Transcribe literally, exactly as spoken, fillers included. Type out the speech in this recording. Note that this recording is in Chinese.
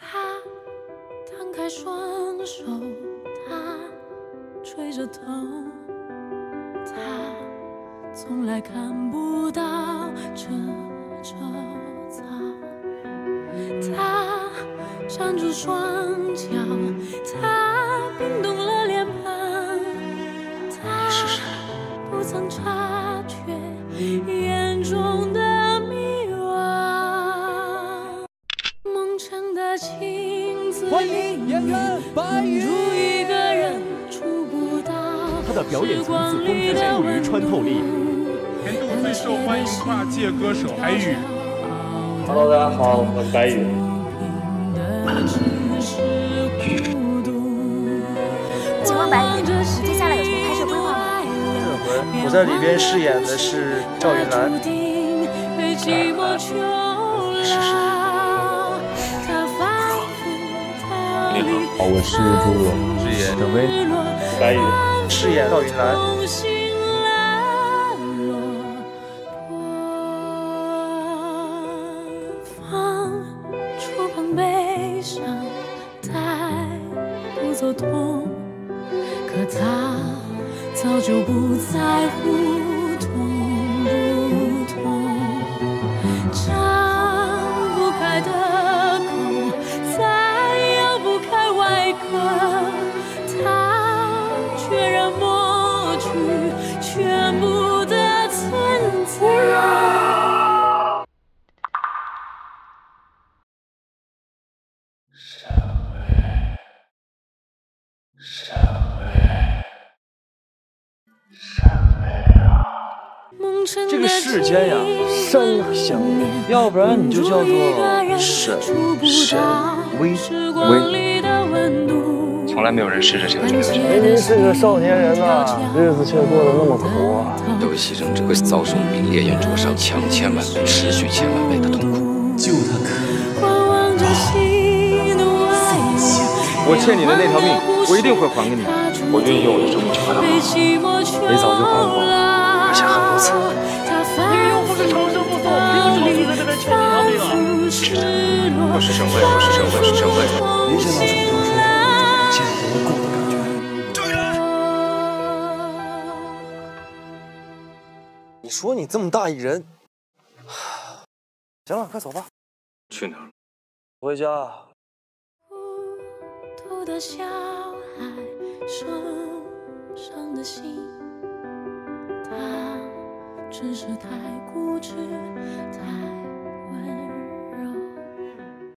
他摊开双手，他垂着头，他从来看不到这周遭。他站住双脚，他冰冻了脸庞，他不曾察觉眼中的。 欢迎演员白宇。他的表演层次丰富甚于穿透力。年度最受欢迎跨界歌手白宇。Hello， 大家好，我是白宇。请问白宇，你接下来有什么拍摄规划吗？这回我在里边饰演的是赵云澜。是是。 你好，我是朱罗，饰演郑薇，白宇饰演赵云澜。触碰悲伤，带不走痛，可他早就不在乎痛不痛，张不开的。 这个世间呀，山相连，要不然你就叫做神神威威。从来没有人试着这个。明明是个少年人啊，日子却过得那么苦啊！都是牺牲者会遭受名烈焰灼伤，强千万倍，持续千万倍的痛苦。救他可以，哦，我欠你的那条命，我一定会还给你。我愿意用我的生命去换他们，你早就还过。 因为用户是重生不痛，凭什么我在这边欠你条命啊？是的，我是沈巍，我是沈巍，我是沈巍。没想到楚乔说简直够的感觉。对了，你说你这么大一人，行了，快走吧。去哪儿？回家。孤独的小孩，受伤的心，他。 只是太固执，太温柔。